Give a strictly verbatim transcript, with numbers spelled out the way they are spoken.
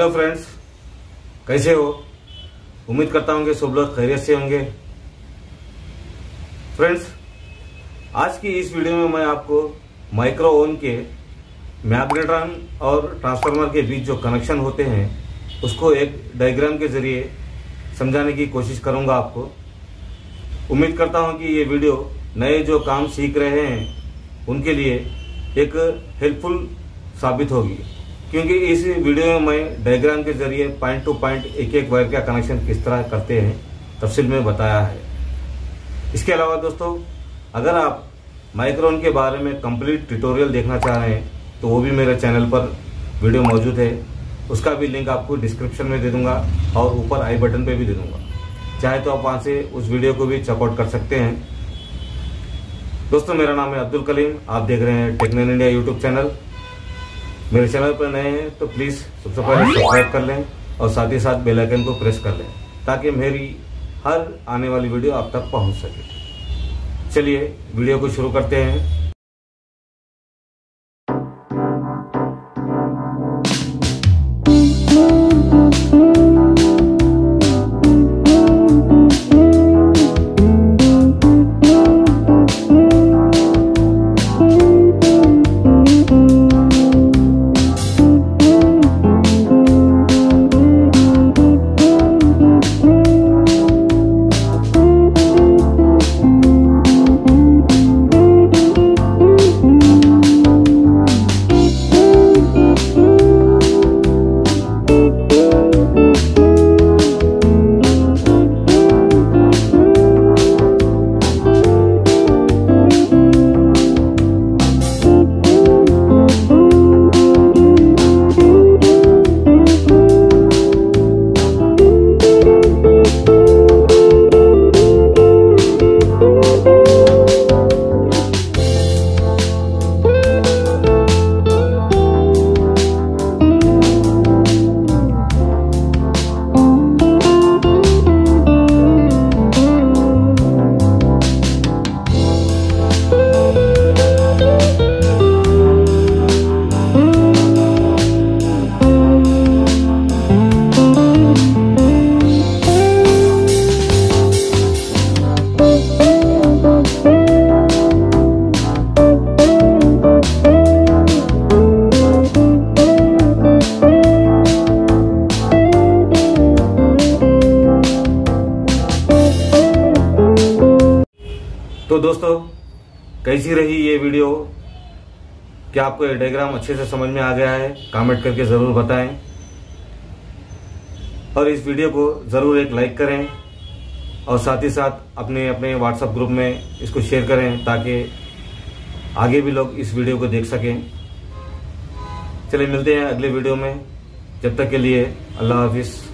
Hello friends, कैसे हो? उम्मीद करता हूँ कि सब लोग खैरियत से होंगे। फ्रेंड्स, आज की इस वीडियो में मैं आपको माइक्रोवेव के मैग्नेटरन और ट्रांसफार्मर के बीच जो कनेक्शन होते हैं उसको एक डायग्राम के जरिए समझाने की कोशिश करूँगा आपको। उम्मीद करता हूँ कि ये वीडियो नए जो काम सीख रहे हैं उनके लिए एक हेल्पफुल साबित होगी, क्योंकि इस वीडियो में मैं डायग्राम के जरिए पॉइंट टू पॉइंट एक एक वायर का कनेक्शन किस तरह करते हैं तफसील में बताया है। इसके अलावा दोस्तों, अगर आप माइक्रोवेव के बारे में कंप्लीट ट्यूटोरियल देखना चाह रहे हैं तो वो भी मेरे चैनल पर वीडियो मौजूद है, उसका भी लिंक आपको डिस्क्रिप्शन में दे दूँगा और ऊपर आई बटन पर भी दे दूँगा। चाहे तो आप वहाँ से उस वीडियो को भी चेकआउट कर सकते हैं। दोस्तों, मेरा नाम है अब्दुल कलीम, आप देख रहे हैं टेक्न इन इंडिया यूट्यूब चैनल। मेरे चैनल पर नए हैं तो प्लीज़ सबसे पहले सब्सक्राइब कर लें और साथ ही साथ बेल आइकन को प्रेस कर लें ताकि मेरी हर आने वाली वीडियो आप तक पहुंच सके। चलिए वीडियो को शुरू करते हैं। तो दोस्तों, कैसी रही ये वीडियो? क्या आपको ये डायग्राम अच्छे से समझ में आ गया है? कमेंट करके ज़रूर बताएं और इस वीडियो को ज़रूर एक लाइक करें और साथ ही साथ अपने अपने व्हाट्सएप ग्रुप में इसको शेयर करें ताकि आगे भी लोग इस वीडियो को देख सकें। चलिए मिलते हैं अगले वीडियो में, जब तक के लिए अल्लाह हाफिज़।